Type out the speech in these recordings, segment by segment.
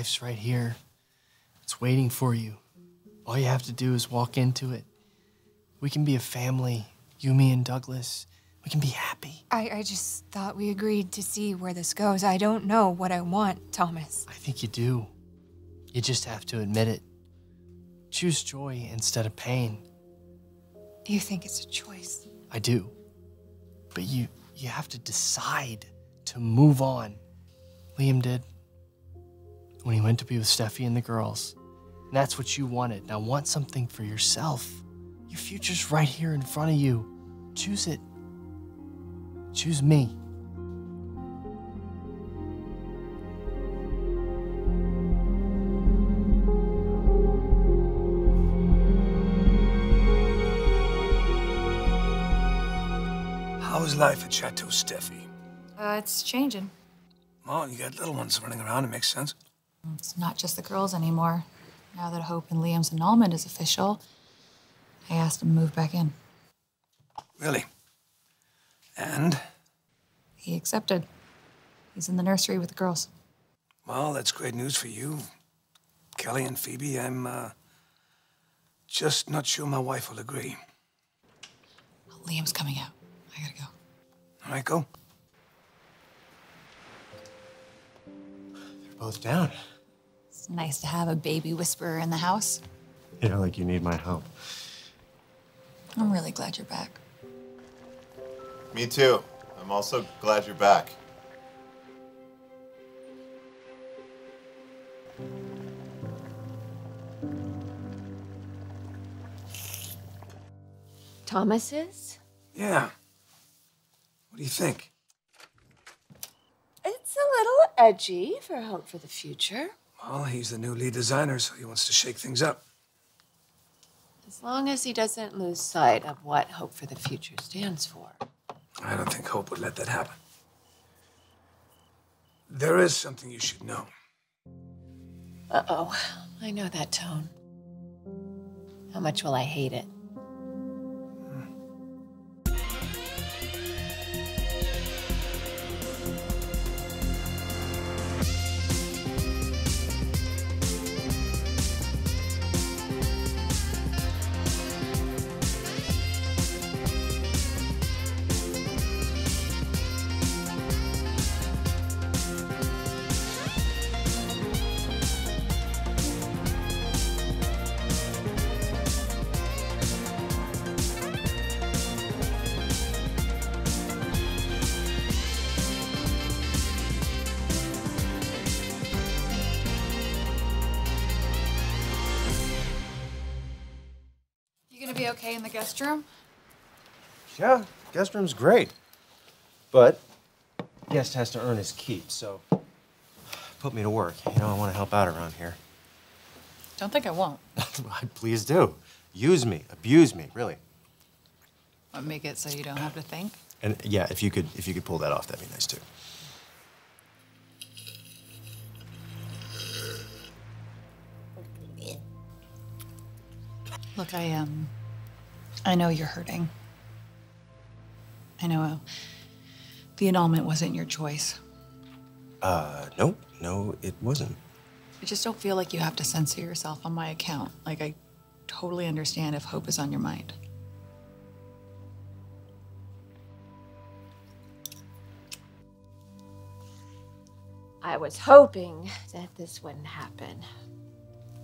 Life's right here. It's waiting for you. All you have to do is walk into it. We can be a family, you, me, and Douglas. We can be happy. I just thought we agreed to see where this goes. I don't know what I want, Thomas. I think you do. You just have to admit it. Choose joy instead of pain. You think it's a choice? I do. But you have to decide to move on. Liam did when he went to be with Steffy and the girls. And that's what you wanted. Now want something for yourself. Your future's right here in front of you. Choose it. Choose me. How's life at Chateau Steffy? It's changing. Well, you got little ones running around, it makes sense. It's not just the girls anymore. Now that Hope and Liam's annulment is official, I asked him to move back in. Really? And? He accepted. He's in the nursery with the girls. Well, that's great news for you, Kelly and Phoebe. I'm just not sure my wife will agree. Well, Liam's coming out. I gotta go. All right, go. They're both down. It's nice to have a baby whisperer in the house. Yeah, like you need my help. I'm really glad you're back. Me too. I'm also glad you're back. Thomas's? Yeah. What do you think? It's a little edgy for Hope for the Future. Well, he's the new lead designer, so he wants to shake things up. As long as he doesn't lose sight of what Hope for the Future stands for. I don't think Hope would let that happen. There is something you should know. Uh-oh. I know that tone. How much will I hate it? Be okay in the guest room? Yeah, guest room's great. But guest has to earn his keep, so put me to work. You know, I want to help out around here. Don't think I won't. Please do. Use me, abuse me, really. What, make it so you don't have to think? And yeah, if you could pull that off, that'd be nice too. Look, I know you're hurting. I know the annulment wasn't your choice. No, it wasn't. I just don't feel like you have to censor yourself on my account. Like, I totally understand if Hope is on your mind. I was hoping that this wouldn't happen.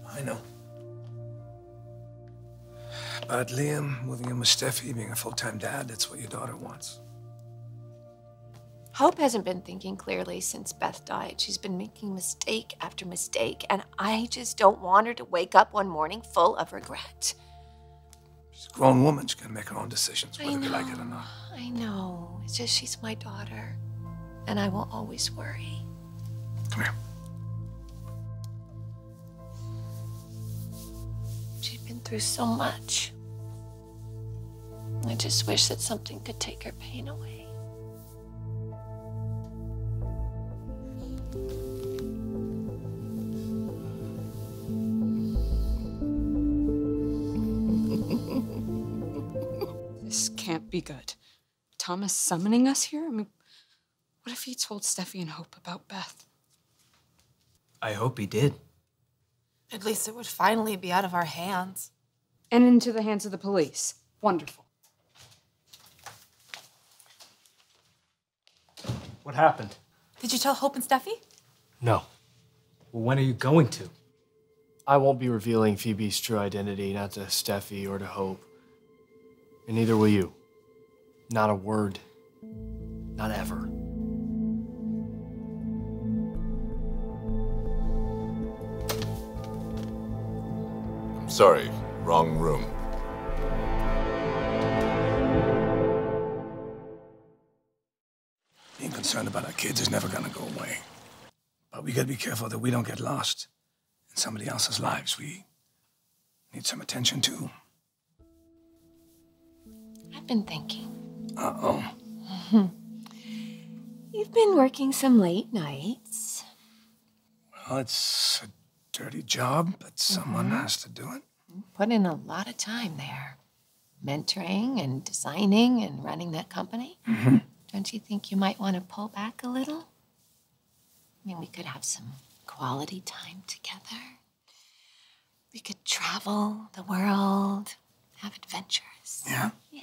I know. But Liam, moving in with Steffy, being a full-time dad, that's what your daughter wants. Hope hasn't been thinking clearly since Beth died. She's been making mistake after mistake, and I just don't want her to wake up one morning full of regret. She's a grown woman. She's gonna make her own decisions, whether we like it or not. I know. It's just she's my daughter, and I will always worry. Come here. She's been through so much. I just wish that something could take her pain away. This can't be good. Thomas summoning us here? I mean, what if he told Steffy and Hope about Beth? I hope he did. At least it would finally be out of our hands. And into the hands of the police. Wonderful. What happened? Did you tell Hope and Steffy? No. Well, when are you going to? I won't be revealing Phoebe's true identity, not to Steffy or to Hope. And neither will you. Not a word. Not ever. I'm sorry. Wrong room. Being concerned about our kids is never gonna go away. But we gotta be careful that we don't get lost in somebody else's lives. We need some attention too. I've been thinking. Uh-oh. You've been working some late nights. Well, it's a dirty job, but someone has to do it. Put in a lot of time there. Mentoring and designing and running that company. Don't you think you might want to pull back a little? I mean, we could have some quality time together. We could travel the world, have adventures. Yeah? Yeah.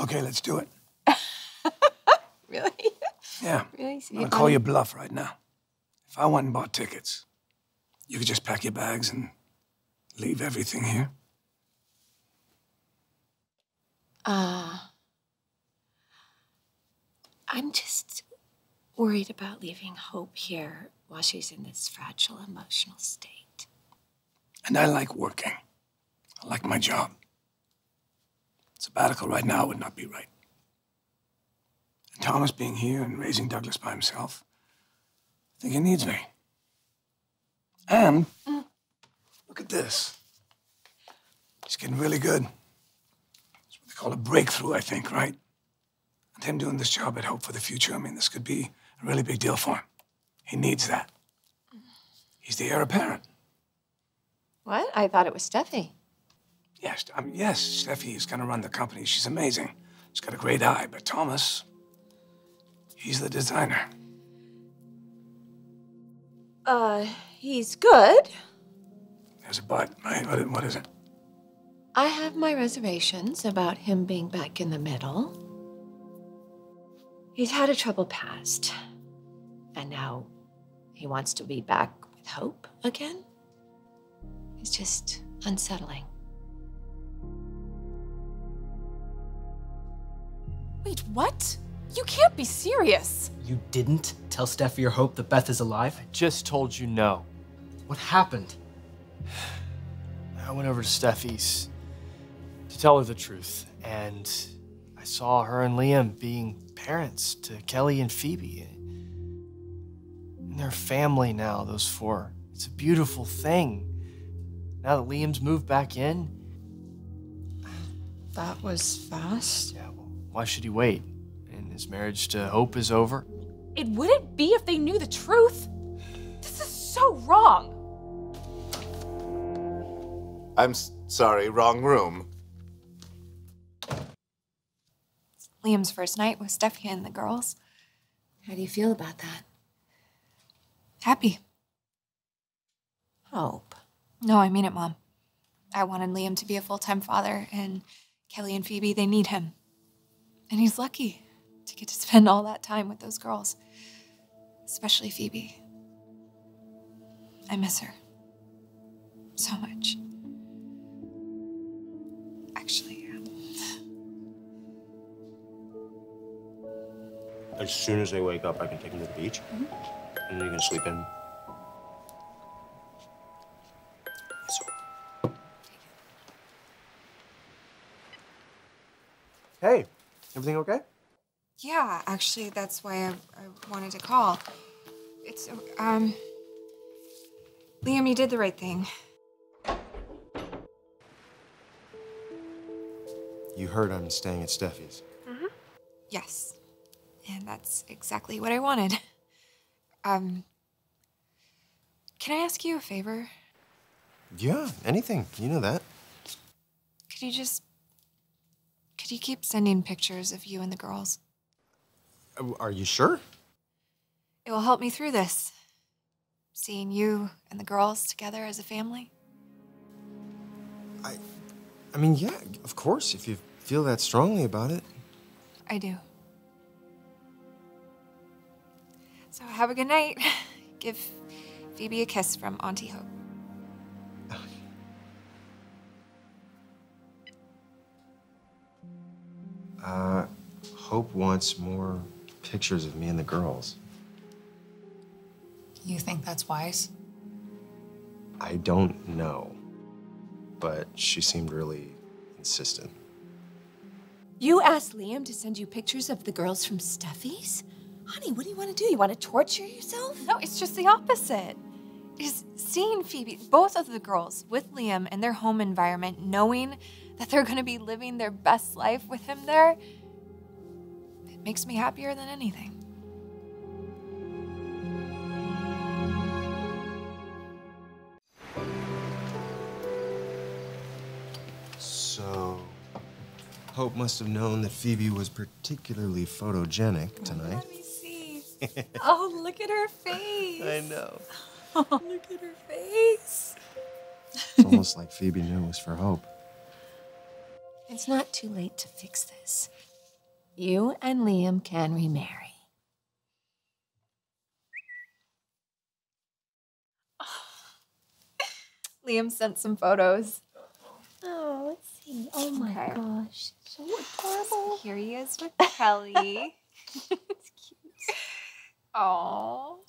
Okay, let's do it. Really? Yeah. Really? So I'm gonna call your bluff right now. If I went and bought tickets, you could just pack your bags and leave everything here. I'm just worried about leaving Hope here while she's in this fragile emotional state. And I like working. I like my job. Sabbatical right now would not be right. And Thomas being here and raising Douglas by himself, I think he needs me. And look at this. He's getting really good. It's what they call a breakthrough, I think, right? And him doing this job at Hope for the Future, I mean, this could be a really big deal for him. He needs that. He's the heir apparent. What? I thought it was Steffy. Yes, I mean, yes, Steffy is going to run the company. She's amazing. She's got a great eye, but Thomas, he's the designer. He's good. There's a but, right? What is it? I have my reservations about him being back in the middle. He's had a troubled past, and now he wants to be back with Hope again. It's just unsettling. Wait, what? You can't be serious. You didn't tell Steffy or Hope that Beth is alive? I just told you no. What happened? I went over to Steffy's to tell her the truth, and I saw her and Liam being parents to Kelly and Phoebe. And they're family now, those four. It's a beautiful thing. Now that Liam's moved back in. That was fast. Yeah, well, why should he wait? His marriage to Hope is over. It wouldn't be if they knew the truth. This is so wrong. I'm sorry, wrong room. Liam's first night with Steffy and the girls. How do you feel about that? Happy. Hope. No, I mean it, Mom. I wanted Liam to be a full-time father, and Kelly and Phoebe, they need him. And he's lucky to get to spend all that time with those girls, especially Phoebe. I miss her so much. Actually, yeah. As soon as they wake up, I can take them to the beach, and then you can sleep in. Hey, everything okay? Yeah, actually, that's why I wanted to call. It's, Liam, you did the right thing. You heard I'm staying at Steffy's. Yes, and that's exactly what I wanted. Can I ask you a favor? Yeah, anything. You know that. Could you keep sending pictures of you and the girls? Are you sure? It will help me through this. Seeing you and the girls together as a family? I mean, yeah, of course, if you feel that strongly about it. I do. So have a good night. Give Phoebe a kiss from Auntie Hope. Hope wants more pictures of me and the girls. You think that's wise? I don't know, but she seemed really insistent. You asked Liam to send you pictures of the girls from Steffy's? Honey, what do you want to do? You want to torture yourself? No, it's just the opposite. Is seeing Phoebe, both of the girls, with Liam in their home environment, knowing that they're going to be living their best life with him there, it makes me happier than anything. So, Hope must have known that Phoebe was particularly photogenic tonight. Let me see. Oh, look at her face. I know. Oh, look at her face. It's almost like Phoebe knew it was for Hope. It's not too late to fix this. You and Liam can remarry. Oh. Liam sent some photos. Oh, let's see. Oh my gosh. So adorable. Here he is with Kelly. It's cute. Oh,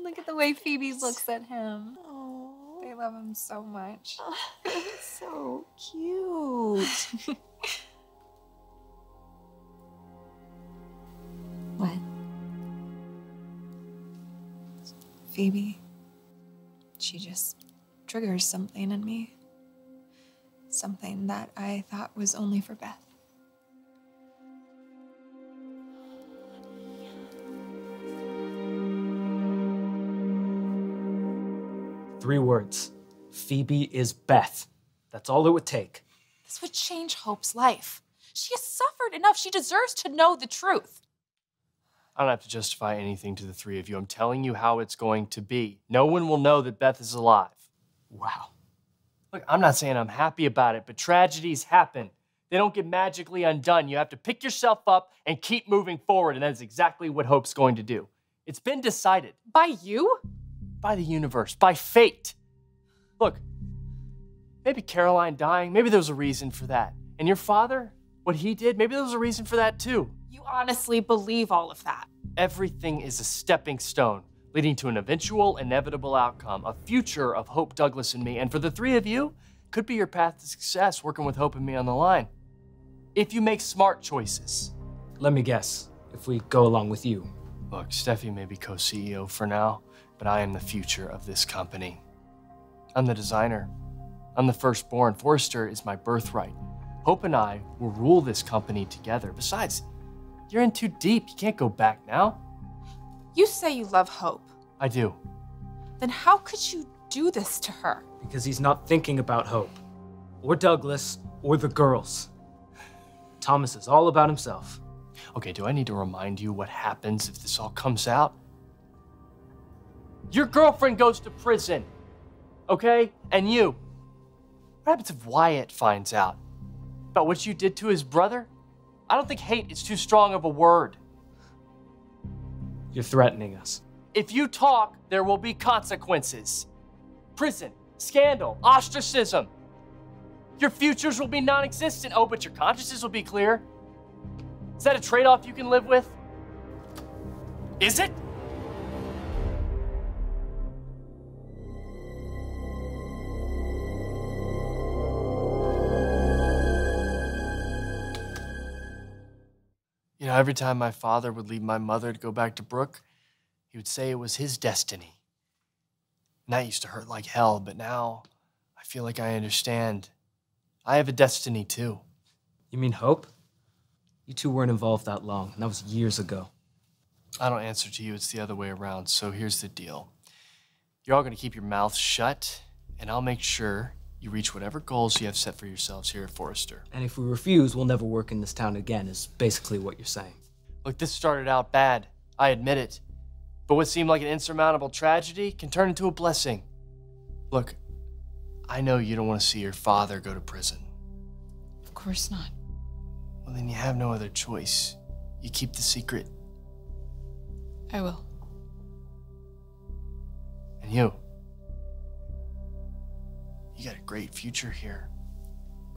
look at the way Phoebe looks at him. Oh. I love him so much. Oh, it's so cute. What? Phoebe, she just triggers something in me. Something that I thought was only for Beth. Three words. Phoebe is Beth. That's all it would take. This would change Hope's life. She has suffered enough. She deserves to know the truth. I don't have to justify anything to the three of you. I'm telling you how it's going to be. No one will know that Beth is alive. Wow. Look, I'm not saying I'm happy about it, but tragedies happen. They don't get magically undone. You have to pick yourself up and keep moving forward, and that's exactly what Hope's going to do. It's been decided. By you? By the universe, by fate. Look, maybe Caroline dying, maybe there was a reason for that. And your father, what he did, maybe there was a reason for that too. You honestly believe all of that? Everything is a stepping stone, leading to an eventual, inevitable outcome, a future of Hope, Douglas, and me. And for the three of you, could be your path to success, working with Hope and me on the line. If you make smart choices. Let me guess, if we go along with you. Look, Steffy may be co-CEO for now, but I am the future of this company. I'm the designer. I'm the firstborn. Forrester is my birthright. Hope and I will rule this company together. Besides, you're in too deep. You can't go back now. You say you love Hope. I do. Then how could you do this to her? Because he's not thinking about Hope, or Douglas, or the girls. Thomas is all about himself. Okay, do I need to remind you what happens if this all comes out? Your girlfriend goes to prison, okay? And you. What happens if Wyatt finds out about what you did to his brother? I don't think hate is too strong of a word. You're threatening us. If you talk, there will be consequences. Prison, scandal, ostracism. Your futures will be non-existent. Oh, but your consciences will be clear. Is that a trade-off you can live with? Is it? You know, every time my father would leave my mother to go back to Brooke, he would say it was his destiny. And that used to hurt like hell, but now I feel like I understand. I have a destiny too. You mean Hope? You two weren't involved that long, and that was years ago. I don't answer to you, it's the other way around, so here's the deal. You're all gonna keep your mouths shut, and I'll make sure you reach whatever goals you have set for yourselves here at Forrester. And if we refuse, we'll never work in this town again, is basically what you're saying. Look, this started out bad. I admit it. But what seemed like an insurmountable tragedy can turn into a blessing. Look, I know you don't want to see your father go to prison. Of course not. Well, then you have no other choice. You keep the secret. I will. And you got a great future here,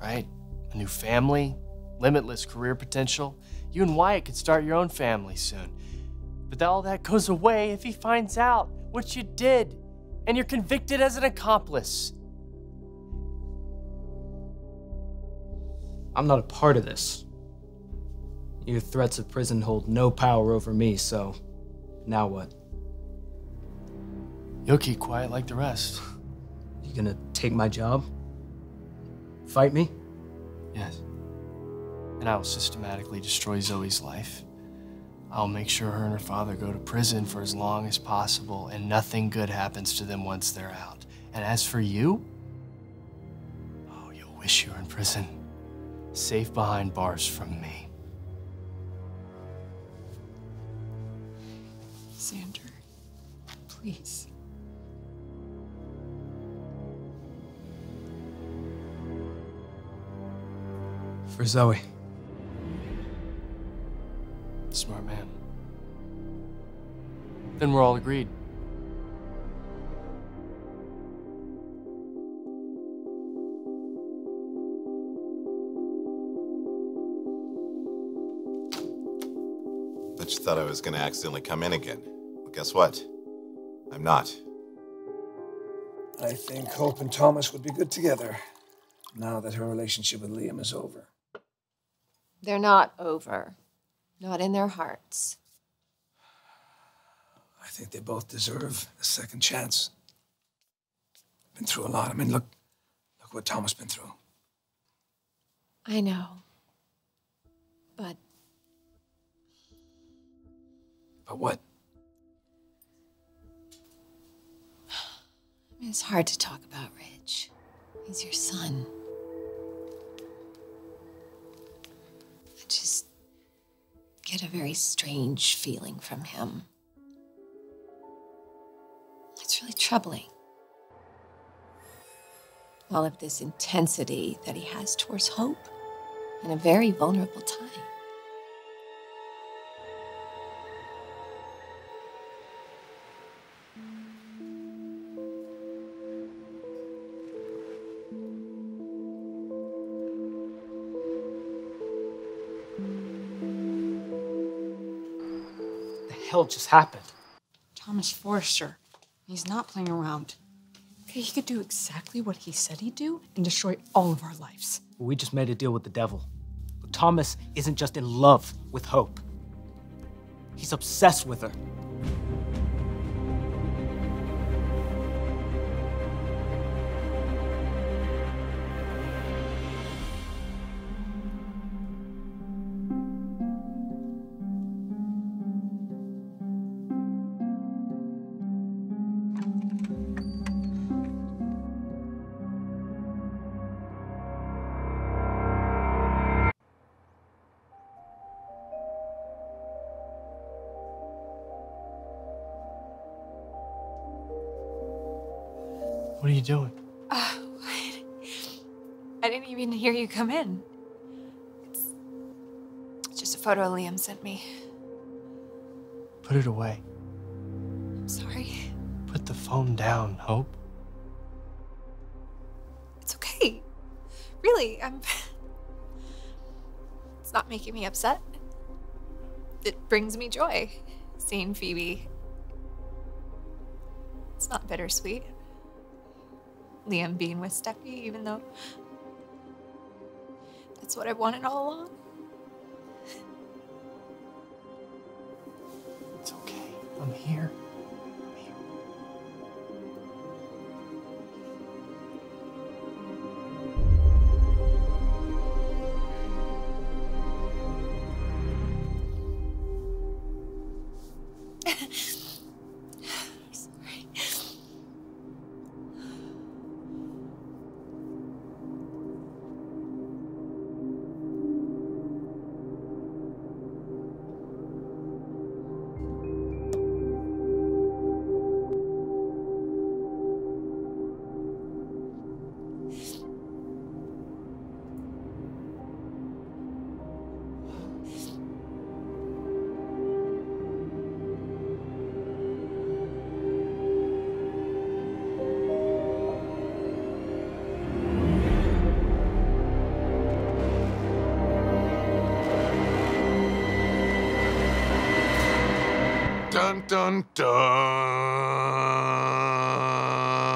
right? A new family, limitless career potential. You and Wyatt could start your own family soon. But all that goes away if he finds out what you did and you're convicted as an accomplice. I'm not a part of this. Your threats of prison hold no power over me, so now what? You'll keep quiet like the rest. You gonna take my job? Fight me? Yes. And I will systematically destroy Zoe's life. I'll make sure her and her father go to prison for as long as possible, and nothing good happens to them once they're out. And as for you, oh, you'll wish you were in prison, safe behind bars from me. Xander, please. For Zoe. Smart man. Then we're all agreed. Bet you thought I was gonna accidentally come in again. Well, guess what? I'm not. I think Hope and Thomas would be good together now that her relationship with Liam is over. They're not over. Not in their hearts. I think they both deserve a second chance. Been through a lot. I mean, look what Thomas been through. I know. But what? I mean, it's hard to talk about Rich. He's your son. I just get a very strange feeling from him. It's really troubling. All of this intensity that he has towards Hope in a very vulnerable time. Hell just happened? Thomas Forrester. He's not playing around. Okay, he could do exactly what he said he'd do and destroy all of our lives. We just made a deal with the devil. But Thomas isn't just in love with Hope. He's obsessed with her. What are you doing? What? I didn't even hear you come in. It's just a photo Liam sent me. Put it away. I'm sorry. Put the phone down, Hope. It's okay. Really, it's not making me upset. It brings me joy, seeing Phoebe. It's not bittersweet. Liam being with Steffy, even though that's what I wanted all along. It's okay. I'm here. I'm here. Dun, dun, dun.